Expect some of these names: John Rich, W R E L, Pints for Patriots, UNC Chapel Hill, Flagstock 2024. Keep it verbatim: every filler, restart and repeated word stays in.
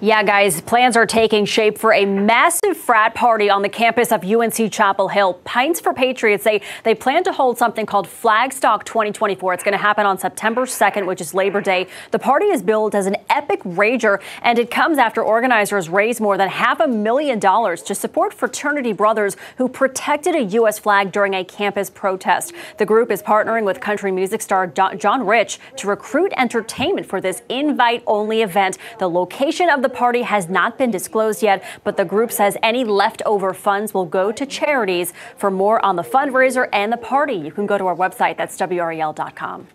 Yeah, guys, plans are taking shape for a massive frat party on the campus of U N C Chapel Hill. Pints for Patriots, they, they plan to hold something called Flagstock twenty twenty-four. It's going to happen on September second, which is Labor Day. The party is billed as an epic rager, and it comes after organizers raised more than half a million dollars to support fraternity brothers who protected a U S flag during a campus protest. The group is partnering with country music star John Rich to recruit entertainment for this invite-only event. The location of the The party has not been disclosed yet, but the group says any leftover funds will go to charities. For more on the fundraiser and the party, you can go to our website. That's W R E L dot com.